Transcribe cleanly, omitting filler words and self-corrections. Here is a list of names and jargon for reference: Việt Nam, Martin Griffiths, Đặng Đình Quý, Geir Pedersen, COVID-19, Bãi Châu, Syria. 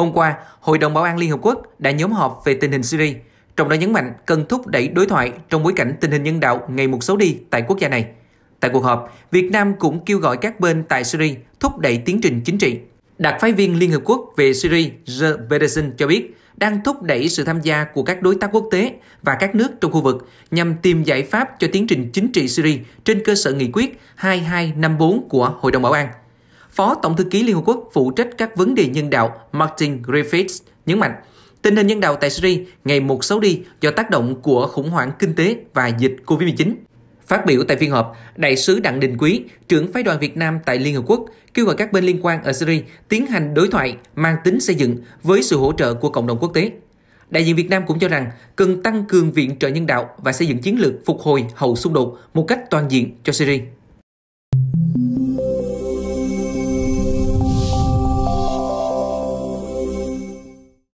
Hôm qua, Hội đồng Bảo an Liên Hợp Quốc đã nhóm họp về tình hình Syria, trong đó nhấn mạnh cần thúc đẩy đối thoại trong bối cảnh tình hình nhân đạo ngày một xấu đi tại quốc gia này. Tại cuộc họp, Việt Nam cũng kêu gọi các bên tại Syria thúc đẩy tiến trình chính trị. Đặc phái viên Liên Hợp Quốc về Syria, Geir Pedersen cho biết, đang thúc đẩy sự tham gia của các đối tác quốc tế và các nước trong khu vực nhằm tìm giải pháp cho tiến trình chính trị Syria trên cơ sở nghị quyết 2254 của Hội đồng Bảo an. Phó Tổng thư ký Liên Hợp Quốc phụ trách các vấn đề nhân đạo Martin Griffiths nhấn mạnh, tình hình nhân đạo tại Syria ngày một xấu đi do tác động của khủng hoảng kinh tế và dịch COVID-19. Phát biểu tại phiên họp, Đại sứ Đặng Đình Quý, trưởng phái đoàn Việt Nam tại Liên Hợp Quốc, kêu gọi các bên liên quan ở Syria tiến hành đối thoại mang tính xây dựng với sự hỗ trợ của cộng đồng quốc tế. Đại diện Việt Nam cũng cho rằng cần tăng cường viện trợ nhân đạo và xây dựng chiến lược phục hồi hậu xung đột một cách toàn diện cho Syria.